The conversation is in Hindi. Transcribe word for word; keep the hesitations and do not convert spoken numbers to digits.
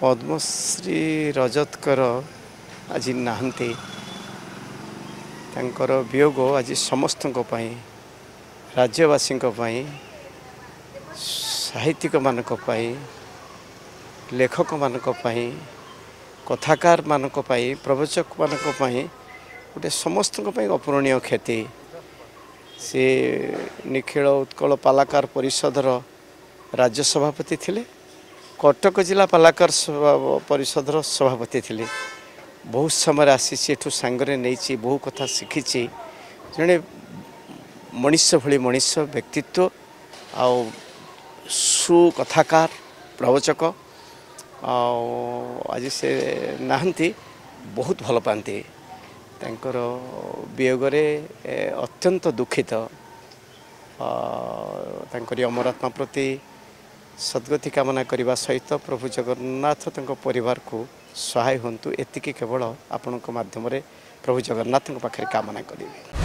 पद्मश्री रजत कर आज नहांती तांकर वियोग आज समस्त राज्यवासी साहित्यिक मानक लेखक मानक कथाकार मानक प्रवचक मानक गोटे समस्त अपूरणीय क्षति से निखिल उत्कल पालाकार परिषदर राज्य सभापति थिले, कटक जिला पालाकार परिषदर सभापति थिले। बहुत समय आसी एठू सांगरे नहीं बहु कथा शिखी जड़े मनीष भली मनीष व्यक्तित्व आ सुकथाकार प्रवचक आज से नहांती बहुत भल पाती तांकर वियोगरे अत्यंत दुखित तांकरी अमरात्मा प्रति सद्गति कामना करने सहित प्रभु जगन्नाथ तंको परिवार को सहाय हूँ एति केवल आपण माध्यम प्रभु जगन्नाथ पाखे कामना करें।